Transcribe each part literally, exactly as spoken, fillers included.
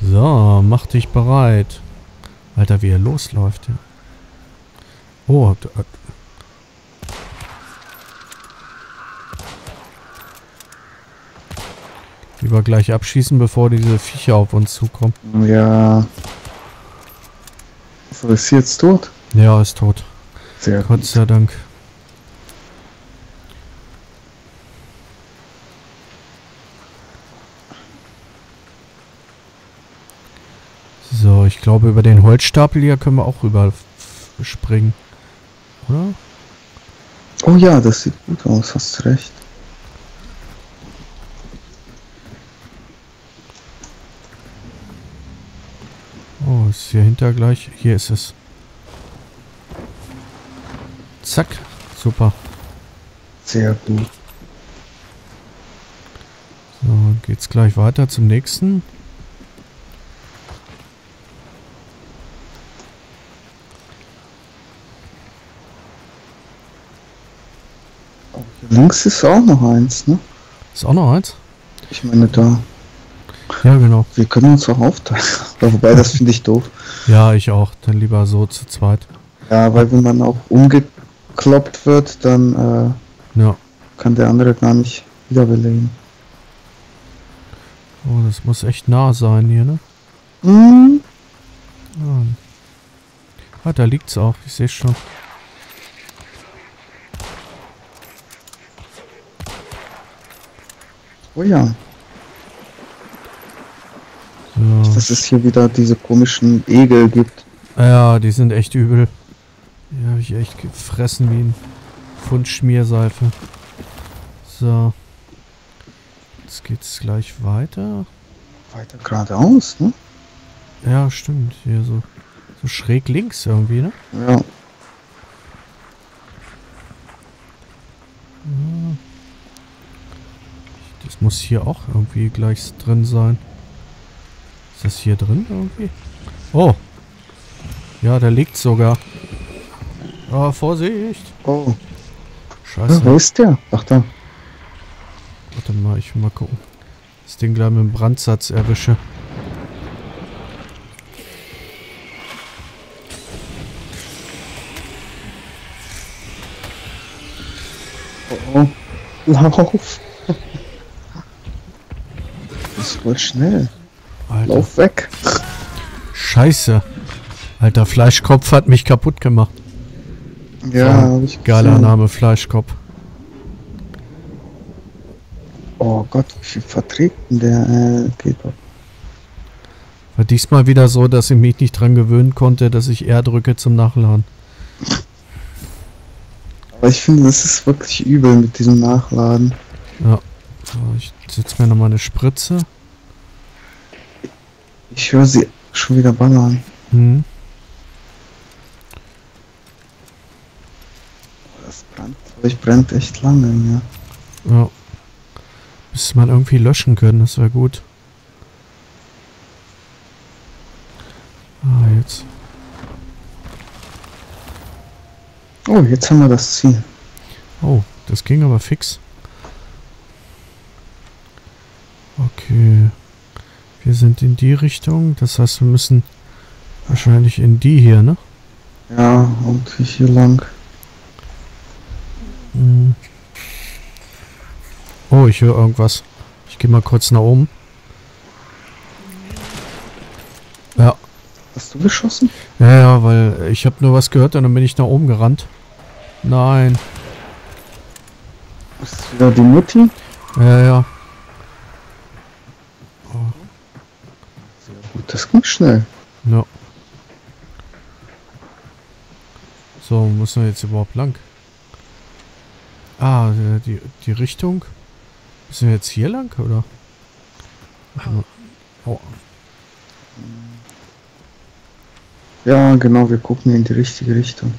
So, mach dich bereit. Alter, wie er losläuft. Ja. Oh, habt ihr... Lieber gleich abschießen, bevor diese Viecher auf uns zukommen. Ja. So, ist sie jetzt tot? Ja, ist tot. Sehr gut. Gott sei Dank. So, ich glaube, über den Holzstapel hier können wir auch rüber springen. Oder? Oh ja, das sieht gut aus, hast recht. Oh, ist hier hinter gleich. Hier ist es. Zack. Super. Sehr gut. So, geht's gleich weiter zum nächsten. Oh, hier links ist auch noch eins, ne? Ist auch noch eins? Ich meine da. Ja, genau. Wir können uns auch aufteilen. Wobei, das finde ich doof. Ja, ich auch. Dann lieber so zu zweit. Ja, weil wenn man auch umgekloppt wird, dann äh, ja. Kann der andere gar nicht wiederbeleben. Oh, das muss echt nah sein hier, ne? Mhm. Ah, da liegt's auch. Ich sehe schon. Oh ja. Ja. Dass es hier wieder diese komischen Egel gibt. Ja, die sind echt übel. Die habe ich echt gefressen wie ein Pfund Schmierseife. So. Jetzt geht's gleich weiter. Weiter geradeaus, ne? Ja, stimmt. Hier so, so schräg links irgendwie, ne? Ja. Ja. Das muss hier auch irgendwie gleich drin sein. Ist das hier drin irgendwie? Oh. Ja, da liegt sogar. Ah, Vorsicht. Oh. Scheiße. Ja, wo ist der? Ach da. Warte mal, ich will mal gucken. Das Ding gleich mit dem Brandsatz erwische. Oh, oh. Lauf. Das ist wohl schnell. Alter. Lauf weg. Scheiße. Alter, Fleischkopf hat mich kaputt gemacht. Ja, so, ich geiler Name, Fleischkopf. Oh Gott, wie viel verträgt denn der? Äh, geht doch. War diesmal wieder so, dass ich mich nicht dran gewöhnen konnte, dass ich R drücke zum Nachladen. Aber ich finde, das ist wirklich übel mit diesem Nachladen. Ja. So, ich setze mir nochmal eine Spritze. Ich höre sie schon wieder ballern. Hm. Das Brandzeug brennt echt lange, ja. Ja. Müsste man irgendwie löschen können, das wäre gut. Ah, jetzt. Oh, jetzt haben wir das Ziel. Oh, das ging aber fix. Okay. Wir sind in die Richtung, das heißt, wir müssen wahrscheinlich in die hier, ne? Ja, und hier lang. Hm. Oh, ich höre irgendwas. Ich gehe mal kurz nach oben. Ja. Hast du geschossen? Ja, ja, weil ich habe nur was gehört und dann bin ich nach oben gerannt. Nein. Ist das wieder die Mutti? Ja, ja. Das ging schnell. Ja. So, wo müssen wir jetzt überhaupt lang? Ah, die, die Richtung. Müssen wir jetzt hier lang, oder? Oh. Ja, genau, wir gucken in die richtige Richtung.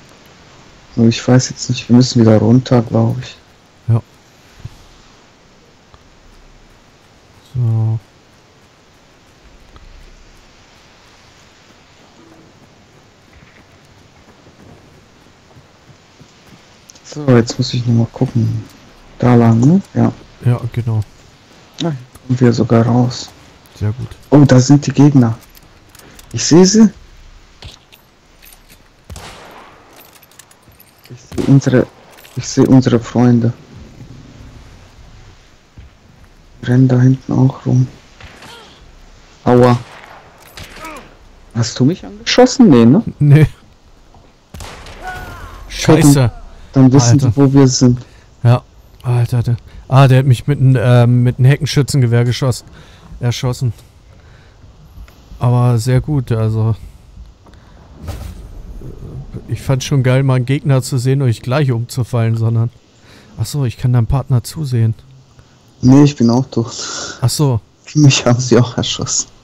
Nur ich weiß jetzt nicht, wir müssen wieder runter, glaube ich. Ja. So. So, jetzt muss ich nochmal gucken. Da lang, ne? Ja. Ja, genau. Na, kommen wir sogar raus. Sehr gut. Oh, da sind die Gegner. Ich sehe sie. Ich sehe unsere, ich sehe unsere Freunde. Rennen da hinten auch rum. Aua. Hast du mich angeschossen? Nee, ne? Nee. Scheiße. Dann wissen sie, wo wir sind. Ja, Alter. Der, ah, der hat mich mit einem äh, mit einem Heckenschützengewehr geschossen. Erschossen. Aber sehr gut, also. Ich fand schon geil, mal einen Gegner zu sehen und nicht gleich umzufallen, sondern. Achso, ich kann deinem Partner zusehen. Nee, ich bin auch tot. Achso. Mich haben sie auch erschossen.